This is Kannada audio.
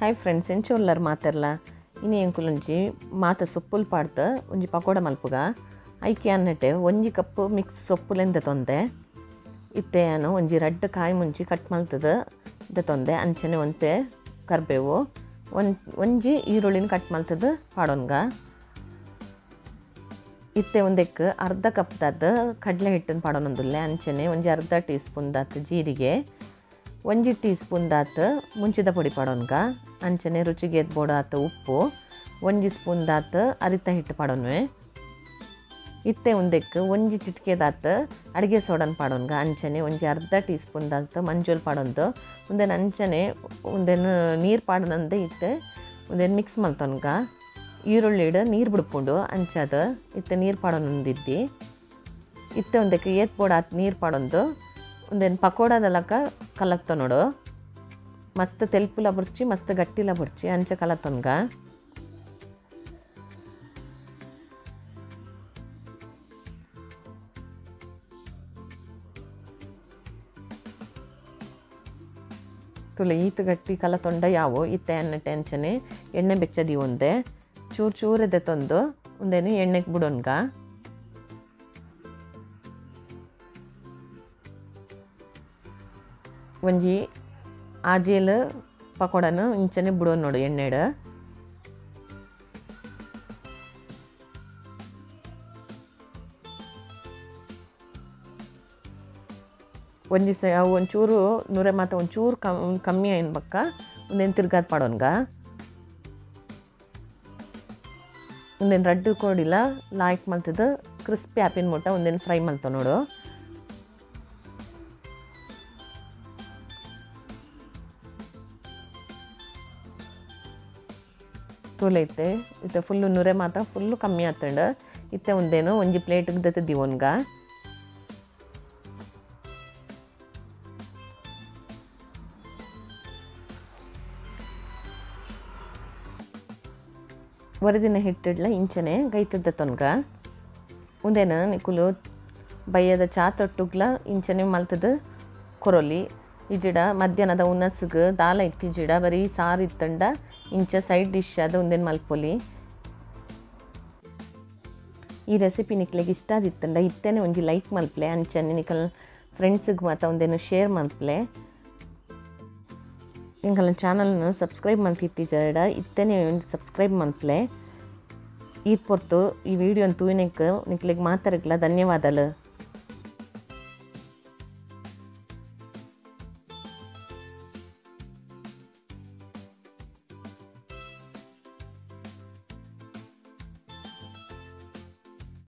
ಹಾಯ್ ಫ್ರೆಂಡ್ಸ್ ಎಂಚೋಲ್ಲರು ಮಾತಾರಲ್ಲ ಇನ್ನೇ ಎಂಕುಲೊಂಜಿ ಮಾತ ಸೊಪ್ಪುಲ್ ಪಾಡ್ದು ಒಂಜಿ ಪಕೋಡ ಮಲ್ಪುಗ ಐಕೆ ಅನ್ನಟ್ಟೆ ಒಂಜಿ ಕಪ್ಪು ಮಿಕ್ಸ್ ಸೊಪ್ಪುಲೆಂದ ತೊಂದೆ ಇತ್ತೆ ಏನು ಒಂಜಿ ರಡ್ಡು ಕಾಯಿ ಮುಂಚಿ ಕಟ್ ಮಲ್ತದು ಇದ ತೊಂದೆ ಅಂಚನೆ ಒಂತೆ ಕರ್ಬೇವು ಒಂಜಿ ಈರುಳ್ಳಿನ ಕಟ್ ಮಲ್ತದು ಪಾಡೋನ್ಗ ಇತ್ತೆ ಒಂದಕ್ಕೆ ಅರ್ಧ ಕಪ್ ದಾದ ಕಡಲೆ ಹಿಟ್ಟನ್ನು ಪಾಡೋನೊಂದುಲ್ಲೆ ಅಂಚನೆ ಒಂಜಿ ಅರ್ಧ ಟೀ ಸ್ಪೂನ್ ದಾತ ಜೀರಿಗೆ ಒಂಜಿ ಟೀ ಸ್ಪೂನ್ ದಾತ ಮುಂಚಿದ ಪುಡಿ ಪಾಡೋನ್ಗ ಅಂಚನೆ ರುಚಿಗೆ ಎದ್ಬೋಡಾತ ಉಪ್ಪು ಒಂಜಿ ಸ್ಪೂನ್ ದಾತ ಅರಿತ ಹಿಟ್ಟು ಪಾಡೋನ್ವೆ ಇತ್ತೆ ಒಂದಕ್ಕೆ ಒಂಜಿ ಚಿಟಿಕೆ ದಾತ ಅಡುಗೆ ಸೋಡನ್ ಪಾಡೋನ್ಗ ಅಂಚನೆ ಒಂಜಿ ಅರ್ಧ ಟೀ ಸ್ಪೂನ್ ದಾತ ಮಂಜೂಲ್ ಪಾಡೋಂದು ಒಂದೇನು ಅಂಚನೆ ಒಂದೇನು ನೀರು ಪಾಡೋನಂದೆ ಇತ್ತೆ ಒಂದೇನು ಮಿಕ್ಸ್ ಮಾಡ್ತೋನ್ಗ ಈರುಳ್ಳಿಡು ನೀರು ಬಿಡ್ಕೊಂಡು ಅಂಚಾದ ಇತ್ತೆ ನೀರು ಪಾಡೋನೊಂದಿದ್ದಿ ಇತ್ತೆ ಒಂದಕ್ಕೆ ಏತ್ಬೋಡಾತ ನೀರು ಪಾಡೋಂದು ಒಂದೇನು ಪಕೋಡದಲ್ಲಕ ಕಲತ್ತ ನೋಡು ಮಸ್ತ್ ತೆಲ್ಪುಲ ಬುರ್ಚಿ ಮಸ್ತ್ ಗಟ್ಟಿಲ ಬುರ್ಚಿ ಅಂಚೆ ಕಲತ್ತೊನ್ಗ ತುಳು ಈತ ಗಟ್ಟಿ ಕಲತ್ತೊಂಡ ಯಾವು ಇತ್ತೆ ಎಣ್ಣೆ ಟೆನ್ಷನೆ ಎಣ್ಣೆ ಬೆಚ್ಚದಿ ಒಂದೆ ಚೂರು ಚೂರದೆ ತಂದು ಒಂದೇನು ಎಣ್ಣೆಗೆ ಬಿಡೋನ್ಗ ಒಂಜಿ ಆಜೇಲು ಪಕೋಡನು ಇಂಚನೆ ಬಿಡೋ ನೋಡು ಎಣ್ಣೆಡು ಒಂಜಿ ಅವು ಒಂಚೂರು ನೂರೆ ಮಾತ್ರ ಒಂಚೂರು ಕಮ್ಮಿ ಆಯ್ನ ಬಕ್ಕ ಒಂದೇನು ತಿರ್ಗಾದ ಪಾಡೋನ್ಗ ಒಂದೇನು ರಡ್ಡು ಕೊಡಿಲ್ಲ ಲಾಯ್ಕ್ ಮಲ್ತದ್ದು ಕ್ರಿಸ್ಪಿ ಆಪಿನ ಮುಟ್ಟ ಒಂದೇನು ಫ್ರೈ ಮಲ್ತಾವ ನೋಡು ತೋಲೈತೆ ಇತ್ತೆ ಫುಲ್ಲು ನೂರೆ ಮಾತ್ರ ಫುಲ್ಲು ಕಮ್ಮಿ ಆಗ್ತಂಡು ಇತ್ತೆ ಒಂದೇನು ಒಂಜಿ ಪ್ಲೇಟಿಗೆ ದತ್ತಿದ್ದೀವನ್ಗ ಹೊರದಿನ ಹಿಟ್ಟಿಡ್ಲ ಇಂಚನೆ ಗೈತದ್ದೊನ್ಗ ಒಂದೇನು ನಿಕುಲು ಬಯ್ಯದ ಚಾ ತೊಟ್ಟುಗ್ಲ ಇಂಚನೆ ಮಲ್ತದ್ದು ಕೊರೊಲಿ ಇಜಿಡ ಮಧ್ಯಾಹ್ನದ ಉನಸ್ಗೆ ದಾಲ ಇತ್ತು ಇಜಿಡ ಬರೀ ಸಾರು ಇತ್ತಂಡ ಇಂಚ ಸೈಡ್ ಡಿಶ್ ಅದು ಒಂದೇನು ಮಲ್ಪೊಲಿ ಈ ರೆಸಿಪಿ ನಿಕ್ಲಿಗೆ ಇಷ್ಟ ಆದಿತ್ತಂಡ ಇತ್ತೇನೆ ಒಂಜಿ ಲೈಕ್ ಮಲ್ಪಲೆ ಅಂಚನೆ ನಿಕಲ್ ಫ್ರೆಂಡ್ಸಿಗೆ ಮಾತ್ರ ಒಂದೇನು ಶೇರ್ ಮಲ್ಪಲೆ ನಿಂಕಲ್ ಚಾನಲ್ನ ಸಬ್ಸ್ಕ್ರೈಬ್ ಮಲ್ತಿತ್ತೀಜಡ ಇತ್ತೇನೆ ಒಂದು ಸಬ್ಸ್ಕ್ರೈಬ್ ಮಲ್ಪಲೆ ಈದ್ ಪೊರ್ತು ಈ ವಿಡಿಯೋನ ತೂಯಿನಕ್ಕೆ ನಿಕ್ಲಿಗೆ ಮಾತಾಡಕ್ಲ ಧನ್ಯವಾದಗಳು.